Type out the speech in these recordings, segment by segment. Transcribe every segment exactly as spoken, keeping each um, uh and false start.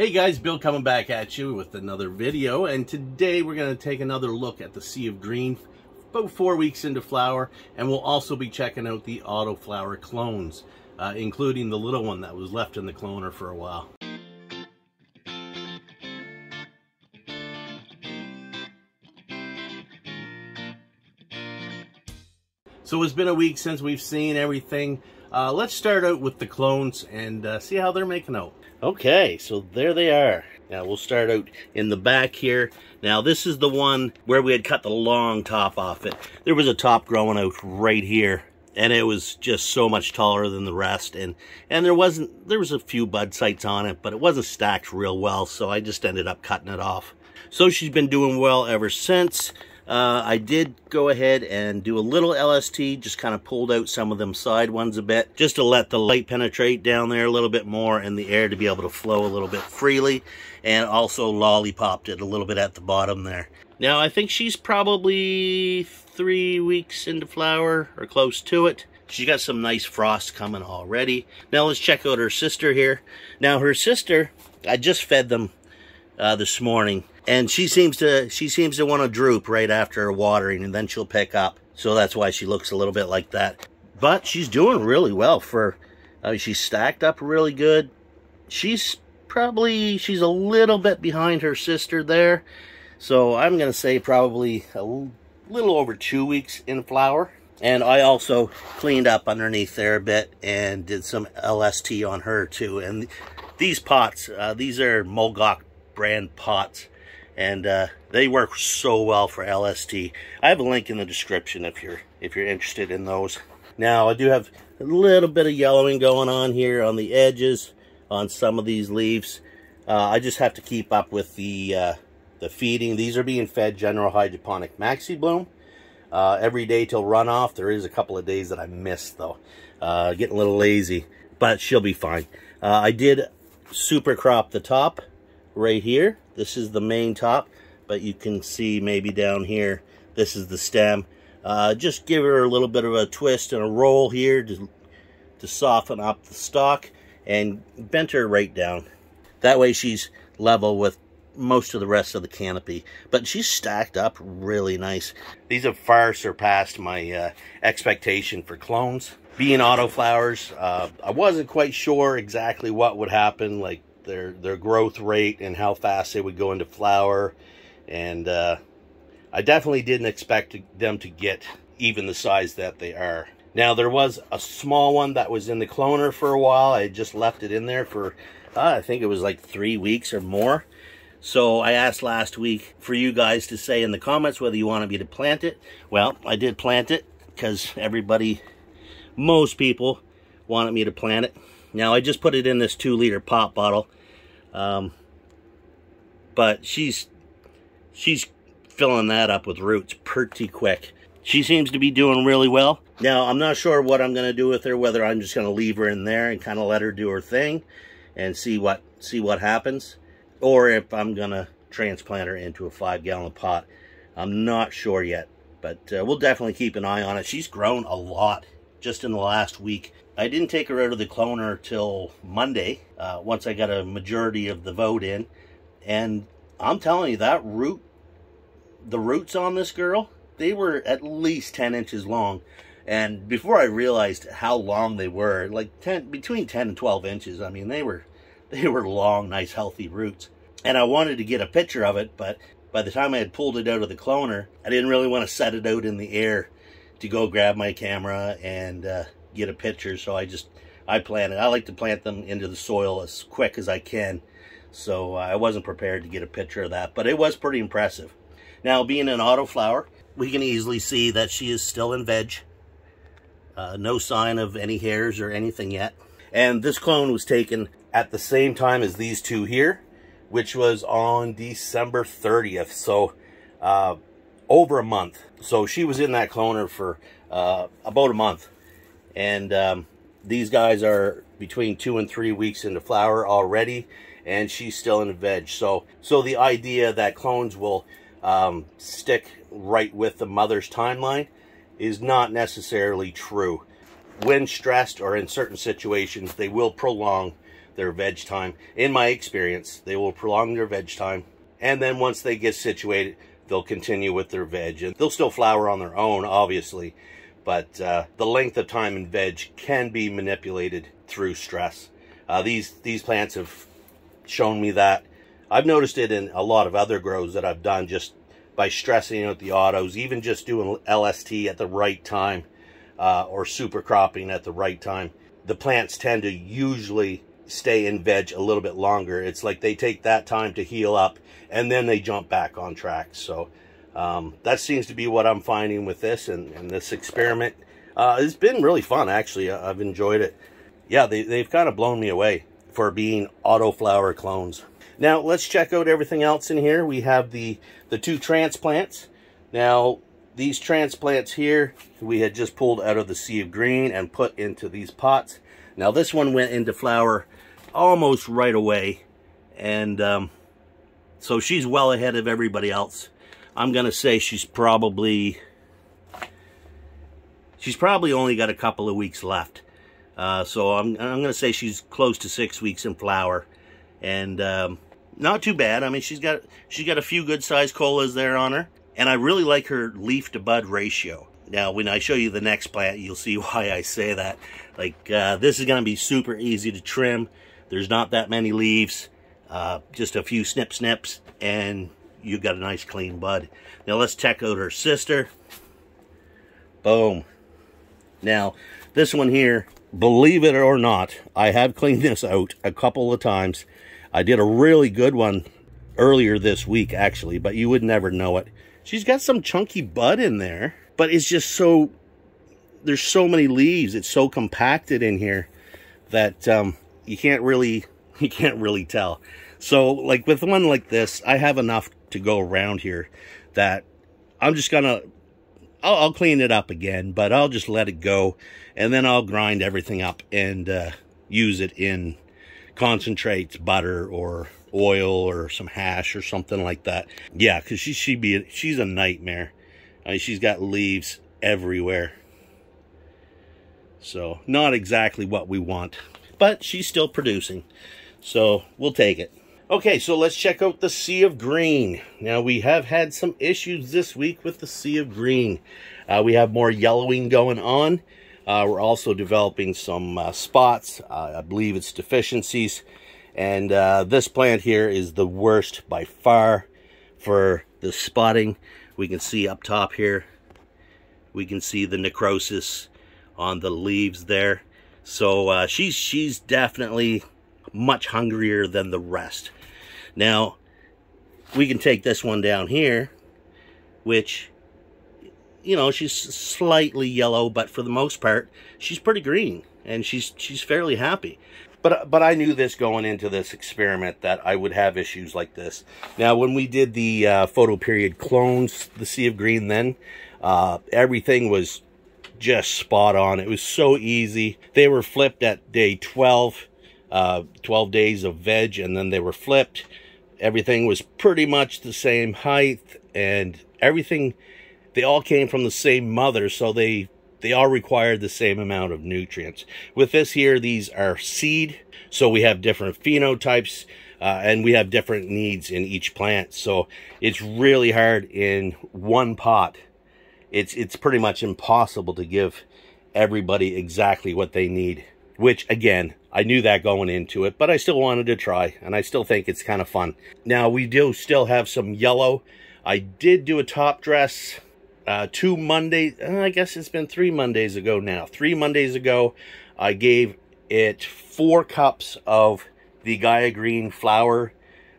Hey guys, Bill coming back at you with another video, and today we're going to take another look at the Sea of Green, about four weeks into flower, and we'll also be checking out the Autoflower clones, uh, including the little one that was left in the cloner for a while. So it's been a week since we've seen everything. Uh, let's start out with the clones and uh, see how they're making out. Okay, so there they are. Now we'll start out in the back here. Now this is the one where we had cut the long top off it. There was a top growing out right here, and it was just so much taller than the rest. And and there wasn't there was a few bud sites on it, but it wasn't stacked real well, so I just ended up cutting it off. So she's been doing well ever since. Uh, I did go ahead and do a little L S T, just kind of pulled out some of them side ones a bit, just to let the light penetrate down there a little bit more and the air to be able to flow a little bit freely, and also lollipopped it a little bit at the bottom there. Now I think she's probably three weeks into flower or close to it. She's got some nice frost coming already. Now let's check out her sister here. Now her sister, I just fed them uh, this morning. And she seems to she seems to want to droop right after her watering, and then she'll pick up. So that's why she looks a little bit like that. But she's doing really well for, I mean, she's stacked up really good. She's probably, she's a little bit behind her sister there. So I'm going to say probably a little over two weeks in flower. And I also cleaned up underneath there a bit and did some L S T on her too. And these pots, uh, these are Mogok brand pots. And uh, they work so well for L S T. I have a link in the description if you're if you're interested in those. Now I do have a little bit of yellowing going on here on the edges on some of these leaves. Uh, I just have to keep up with the uh, the feeding. These are being fed General Hydroponic Maxi Bloom uh, every day till runoff. There is a couple of days that I missed though, uh, getting a little lazy, but she'll be fine. Uh, I did super crop the top right here. This is the main top, but you can see maybe down here, this is the stem. Uh, just give her a little bit of a twist and a roll here to, to soften up the stalk, and bent her right down. That way she's level with most of the rest of the canopy, but she's stacked up really nice. These have far surpassed my uh, expectation for clones. Being autoflowers, uh, I wasn't quite sure exactly what would happen, like Their, their growth rate and how fast they would go into flower, and uh, I definitely didn't expect to, them to get even the size that they are. Now there was a small one that was in the cloner for a while. I just left it in there for uh, I think it was like three weeks or more. So I asked last week for you guys to say in the comments whether you wanted me to plant it. Well, I did plant it because everybody, most people wanted me to plant it. Now, I just put it in this two-liter pop bottle, um, but she's she's filling that up with roots pretty quick. She seems to be doing really well. Now, I'm not sure what I'm going to do with her, whether I'm just going to leave her in there and kind of let her do her thing and see what, see what happens, or if I'm going to transplant her into a five-gallon pot. I'm not sure yet, but uh, we'll definitely keep an eye on it. She's grown a lot just in the last week. I didn't take her out of the cloner till Monday, uh, once I got a majority of the vote in, and I'm telling you, that root, the roots on this girl, they were at least ten inches long, and before I realized how long they were, like ten, between ten and twelve inches, I mean, they were, they were long, nice, healthy roots, and I wanted to get a picture of it, but by the time I had pulled it out of the cloner, I didn't really want to set it out in the air to go grab my camera and uh, get a picture. So I just I planted I like to plant them into the soil as quick as I can, so uh, I wasn't prepared to get a picture of that, but it was pretty impressive. Now, being an autoflower, we can easily see that she is still in veg, uh, no sign of any hairs or anything yet, and this clone was taken at the same time as these two here, which was on December thirtieth, so uh, over a month. So she was in that cloner for uh, about a month. And um, these guys are between two and three weeks into flower already, and she's still in veg. So, so the idea that clones will um, stick right with the mother's timeline is not necessarily true. When stressed or in certain situations, they will prolong their veg time. In my experience, they will prolong their veg time, and then once they get situated, they'll continue with their veg, and they'll still flower on their own, obviously, but uh, the length of time in veg can be manipulated through stress. Uh, these, these plants have shown me that. I've noticed it in a lot of other grows that I've done, just by stressing out the autos, even just doing L S T at the right time, uh, or super cropping at the right time. The plants tend to usually stay in veg a little bit longer. It's like they take that time to heal up and then they jump back on track. So um, that seems to be what I'm finding with this and, and this experiment. Uh, it's been really fun, actually. I've enjoyed it. Yeah, they, they've kind of blown me away for being Autoflower clones. Now let's check out everything else in here. We have the, the two transplants. Now these transplants here, we had just pulled out of the Sea of Green and put into these pots. Now this one went into flower almost right away. And um, so she's well ahead of everybody else. I'm gonna say she's probably, she's probably only got a couple of weeks left. Uh, so I'm, I'm gonna say she's close to six weeks in flower. And um, not too bad. I mean, she's got she's got a few good sized colas there on her, and I really like her leaf to bud ratio. Now, when I show you the next plant, you'll see why I say that. Like uh, this is going to be super easy to trim. There's not that many leaves, uh, just a few snip snips, and you got a nice clean bud. Now let's check out her sister. Boom. Now this one here, believe it or not, I have cleaned this out a couple of times. I did a really good one earlier this week, actually, but you would never know it. She's got some chunky bud in there, but it's just so, there's so many leaves. It's so compacted in here that um, you can't really, you can't really tell. So like with one like this, I have enough to go around here that I'm just gonna, I'll, I'll clean it up again, but I'll just let it go, and then I'll grind everything up and uh, use it in concentrates, butter or oil or some hash or something like that. Yeah, because she she'd be she's a nightmare. I mean, she's got leaves everywhere, so not exactly what we want, but she's still producing, so we'll take it. Okay, so let's check out the Sea of Green. Now we have had some issues this week with the Sea of Green. Uh, we have more yellowing going on. Uh, we're also developing some uh, spots. Uh, I believe it's deficiencies. And uh, this plant here is the worst by far for the spotting. We can see up top here, we can see the necrosis on the leaves there. So uh, she's, she's definitely much hungrier than the rest. Now, we can take this one down here, which, you know, she's slightly yellow, but for the most part, she's pretty green, and she's she's fairly happy. But but I knew this going into this experiment that I would have issues like this. Now, when we did the uh, photo period clones, the Sea of Green, then uh, everything was just spot on. It was so easy. They were flipped at day twelve, uh, twelve days of veg, and then they were flipped. Everything was pretty much the same height, and everything. They all came from the same mother, so they. They all require the same amount of nutrients. With this here, these are seed, so we have different phenotypes, uh, and we have different needs in each plant. So it's really hard in one pot. It's, it's pretty much impossible to give everybody exactly what they need, which again, I knew that going into it, but I still wanted to try, and I still think it's kind of fun. Now we do still have some yellow. I did do a top dress. Uh, two Mondays, I guess it's been three Mondays ago now. Three Mondays ago, I gave it four cups of the Gaia Green flower,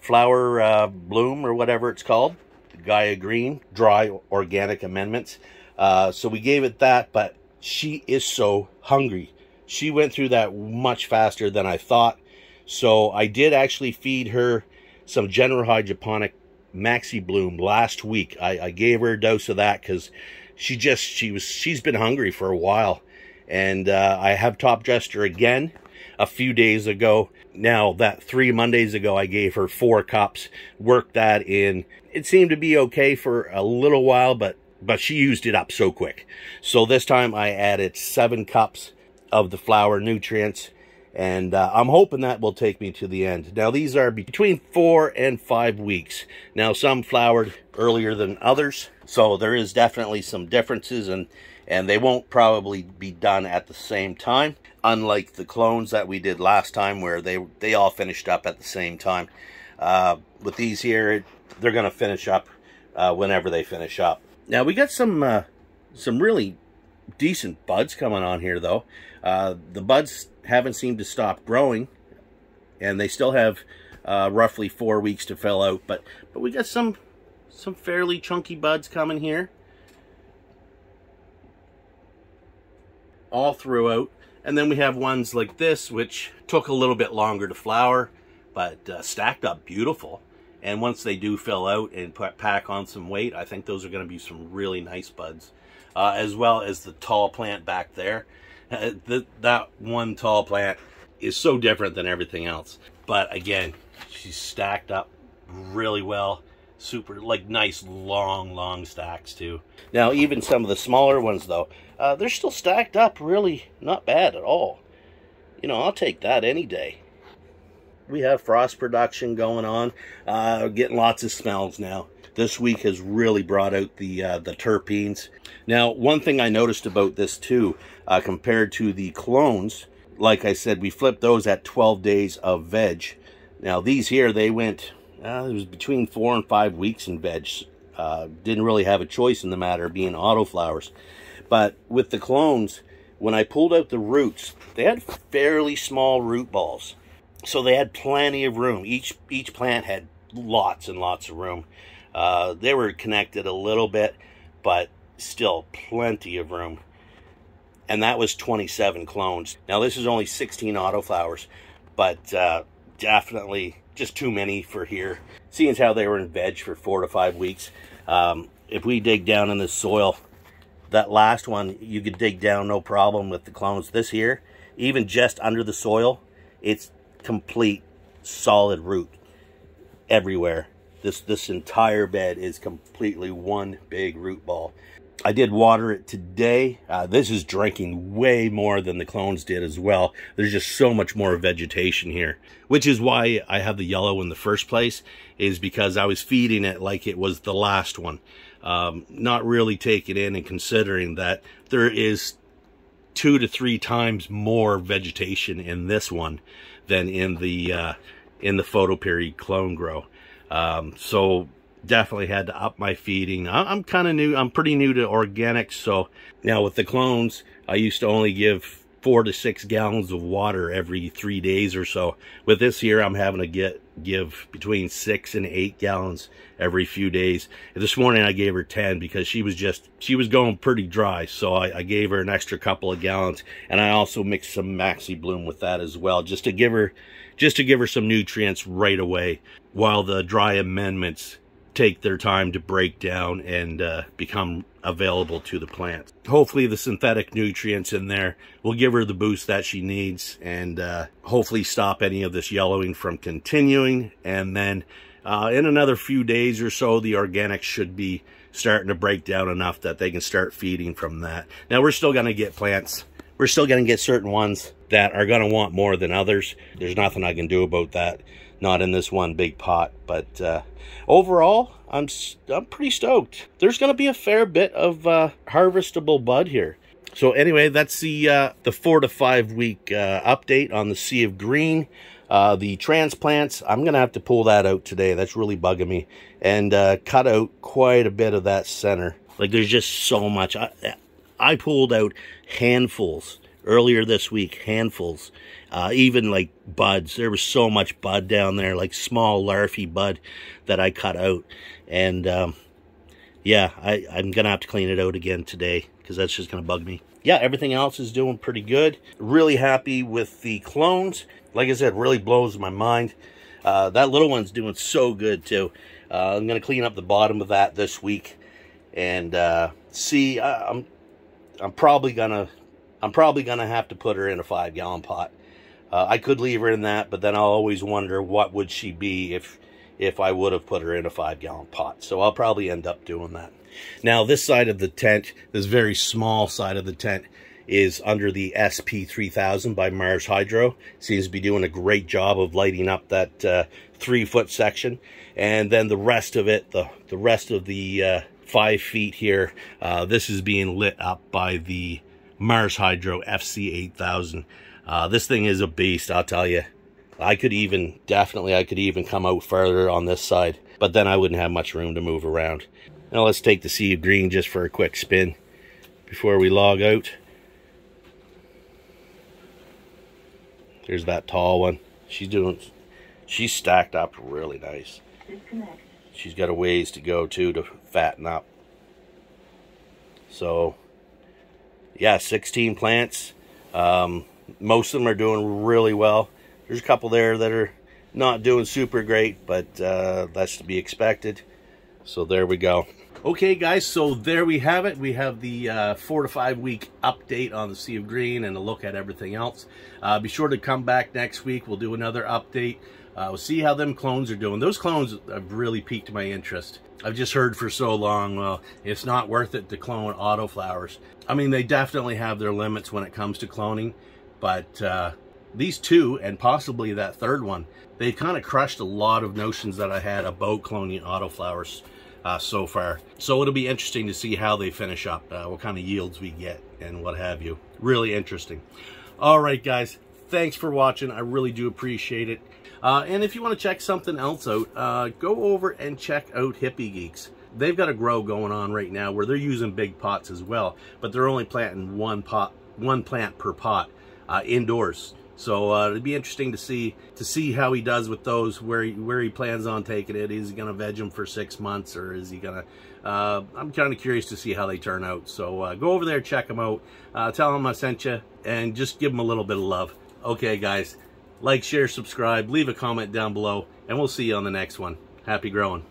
flower uh, bloom or whatever it's called. Gaia Green, dry organic amendments. Uh, so we gave it that, but she is so hungry. She went through that much faster than I thought. So I did actually feed her some General Hydroponic Maxi Bloom last week. I, I gave her a dose of that because she just she was she's been hungry for a while, and uh, I have top dressed her again a few days ago. Now that three Mondays ago, I gave her four cups. Worked that in. It seemed to be okay for a little while, but but she used it up so quick. So this time I added seven cups of the flower nutrients, And uh, I'm hoping that will take me to the end. Now, these are between four and five weeks. Now, some flowered earlier than others, so there is definitely some differences, and, and they won't probably be done at the same time, unlike the clones that we did last time where they, they all finished up at the same time. Uh, with these here, they're going to finish up uh, whenever they finish up. Now, we got some, uh, some really decent buds coming on here, though. Uh, the buds haven't seemed to stop growing, and they still have uh, roughly four weeks to fill out, but but we got some some fairly chunky buds coming here all throughout. And then we have ones like this which took a little bit longer to flower, but uh, stacked up beautiful. And once they do fill out and put, pack on some weight, I think those are going to be some really nice buds, uh, as well as the tall plant back there. Uh, the, that one tall plant is so different than everything else, but again, she's stacked up really well. Super, like, nice long long stacks too. Now, even some of the smaller ones though, uh, they're still stacked up really not bad at all. You know, I'll take that any day. We have frost production going on, uh, getting lots of smells now. This week has really brought out the uh, the terpenes. Now, one thing I noticed about this too, uh, compared to the clones, like I said, we flipped those at twelve days of veg. Now these here, they went, uh, it was between four and five weeks in veg. Uh, didn't really have a choice in the matter, being autoflowers. But with the clones, when I pulled out the roots, they had fairly small root balls, so they had plenty of room. Each each plant had lots and lots of room. Uh, they were connected a little bit, but still plenty of room. And that was twenty-seven clones. Now this is only sixteen autoflowers, but uh, definitely just too many for here. Seeing as how they were in veg for four to five weeks, um, if we dig down in the soil, that last one, you could dig down no problem with the clones. This here, even just under the soil, it's complete solid root everywhere. This, this entire bed is completely one big root ball. I did water it today. Uh, this is drinking way more than the clones did as well. There's just so much more vegetation here, which is why I have the yellow in the first place, is because I was feeding it like it was the last one. Um, not really taking in and considering that there is two to three times more vegetation in this one than in the, uh, in the photoperiod clone grow. Um, so definitely had to up my feeding. I, I'm kind of new. I'm pretty new to organics. So now with the clones, I used to only give four to six gallons of water every three days or so. With this here, I'm having to get, give between six and eight gallons every few days. This morning I gave her ten because she was just, she was going pretty dry. So I, I gave her an extra couple of gallons, and I also mixed some Maxi Bloom with that as well, just to give her, just to give her some nutrients right away while the dry amendments take their time to break down and uh, become available to the plant. Hopefully the synthetic nutrients in there will give her the boost that she needs, and uh, hopefully stop any of this yellowing from continuing. And then uh, in another few days or so, the organics should be starting to break down enough that they can start feeding from that. Now, we're still going to get plants. We're still going to get certain ones that are going to want more than others. There's nothing I can do about that. Not in this one big pot, but uh, overall, I'm I'm pretty stoked. There's going to be a fair bit of uh, harvestable bud here. So anyway, that's the uh, the four to five week uh, update on the Sea of Green. Uh, the transplants, I'm going to have to pull that out today. That's really bugging me, and uh, cut out quite a bit of that center. Like, there's just so much. I I pulled out handfuls earlier this week, handfuls, uh, even like buds. There was so much bud down there, like small larfy bud that I cut out. And um, yeah, I, I'm going to have to clean it out again today because that's just going to bug me. Yeah, everything else is doing pretty good. Really happy with the clones. Like I said, really blows my mind. Uh, that little one's doing so good too. Uh, I'm going to clean up the bottom of that this week and uh, see. I, I'm, I'm probably going to I'm probably going to have to put her in a five-gallon pot. Uh, I could leave her in that, but then I'll always wonder what would she be if if I would have put her in a five-gallon pot. So I'll probably end up doing that. Now, this side of the tent, this very small side of the tent, is under the S P three thousand by Mars Hydro. Seems to be doing a great job of lighting up that uh, three foot section, and then the rest of it, the the rest of the uh, five feet here, uh, this is being lit up by the Mars Hydro F C eight thousand. Uh, this thing is a beast, I'll tell you. I could even, definitely I could even come out further on this side, but then I wouldn't have much room to move around. Now let's take the Sea of Green just for a quick spin before we log out. There's that tall one. She's doing, she's stacked up really nice. She's got a ways to go too to fatten up. So yeah, sixteen plants. Um, most of them are doing really well. There's a couple there that are not doing super great, but uh, that's to be expected. So there we go. Okay guys, so there we have it. We have the uh, four to five week update on the Sea of Green and a look at everything else. Uh, be sure to come back next week. We'll do another update. Uh, we'll see how them clones are doing. Those clones have really piqued my interest. I've just heard for so long, well, it's not worth it to clone autoflowers. I mean, they definitely have their limits when it comes to cloning, but uh, these two, and possibly that third one, they kind of crushed a lot of notions that I had about cloning autoflowers. Uh, so far. So it'll be interesting to see how they finish up, uh, what kind of yields we get and what have you. Really interesting. All right guys, thanks for watching. I really do appreciate it. Uh, and if you want to check something else out, uh, go over and check out Hippie Geeks. They've got a grow going on right now where they're using big pots as well, but they're only planting one pot, one plant per pot uh, indoors. So uh, it'd be interesting to see to see how he does with those, where he, where he plans on taking it. Is he going to veg them for six months or is he going to... Uh, I'm kind of curious to see how they turn out. So uh, go over there, check them out. Uh, tell them I sent you and just give them a little bit of love. Okay, guys. Like, share, subscribe, leave a comment down below, and we'll see you on the next one. Happy growing.